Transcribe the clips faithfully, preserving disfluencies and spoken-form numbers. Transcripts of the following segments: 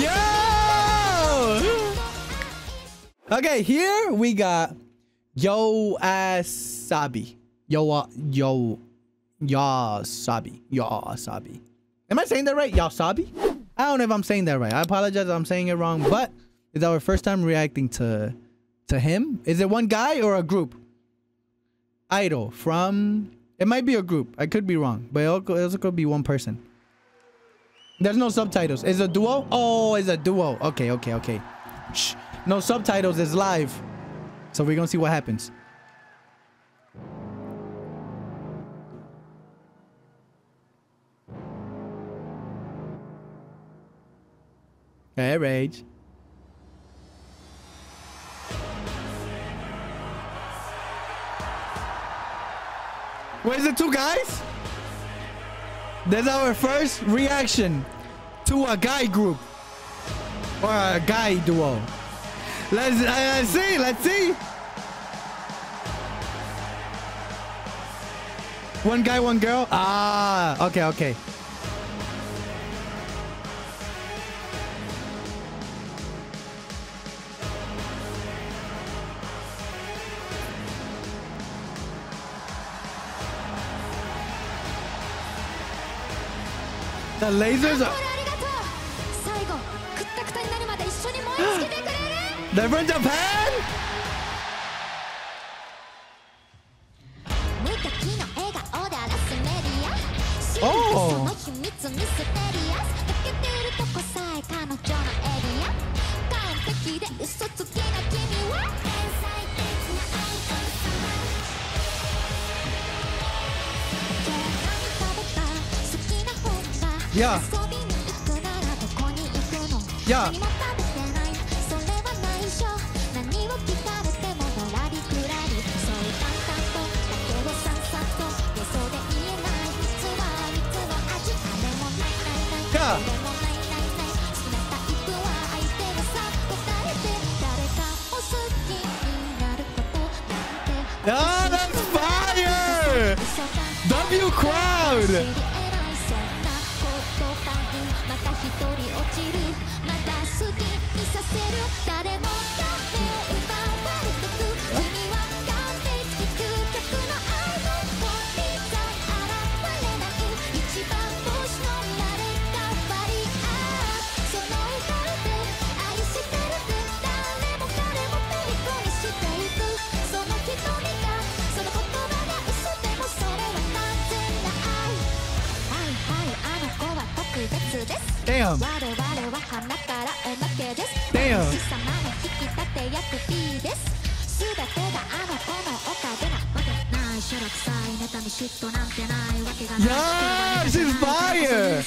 Yo! Okay, here we got YOASOBI. Yo, yo, YOASOBI. YOASOBI. Am I saying that right? YOASOBI? I don't know if I'm saying that right. I apologize if I'm saying it wrong, but it's our first time reacting to to him. Is it one guy or a group? Idol from... It might be a group. I could be wrong, but it also could be one person. There's no subtitles. Is it a duo? Oh, it's a duo. Okay, okay, okay. Shh. No subtitles. It's live. So we're gonna see what happens. Hey, Rage. Where's the two guys? That's our first reaction to a guy group or a guy duo. Let's, uh, let's see. Let's see. One guy, one girl. Ah, okay, okay. The lasers are... They're from Japan? Oh! Yeah. Yeah. Yeah. Oh, that's fire! W crowd! Damn. Damn. Yeah, she's fire. Yeah.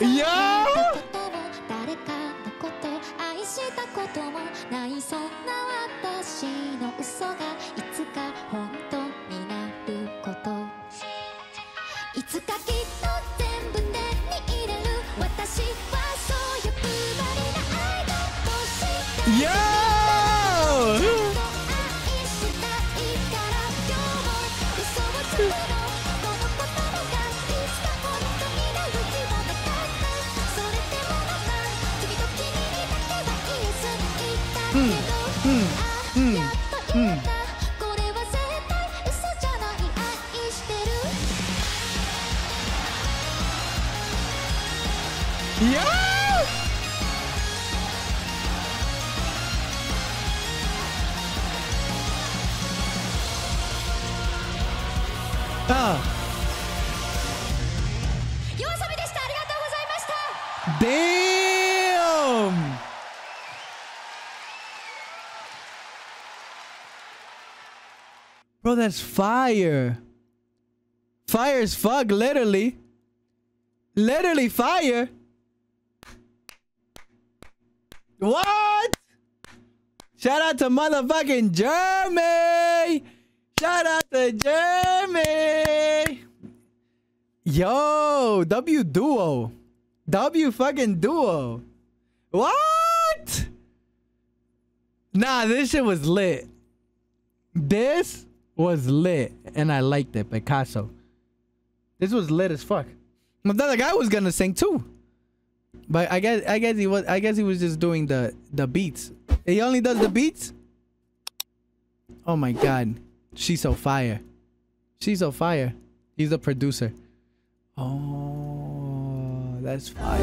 Yeah. Mm, mm, mm, mm. Yeah! YOASOBIでした。ありがとうございました。Damn! Bro, that's fire. Fire as fuck, literally. Literally fire. What? Shout out to motherfucking Germany. Shout out to Jeremy! Yo, W duo. W fucking duo. What? Nah, this shit was lit. This was lit. And I liked it, Picasso. This was lit as fuck. But the other guy was gonna sing too. But I guess I guess he was I guess he was just doing the, the beats. He only does the beats? Oh my god. She's so fire. She's so fire. He's a producer. Oh, that's fire.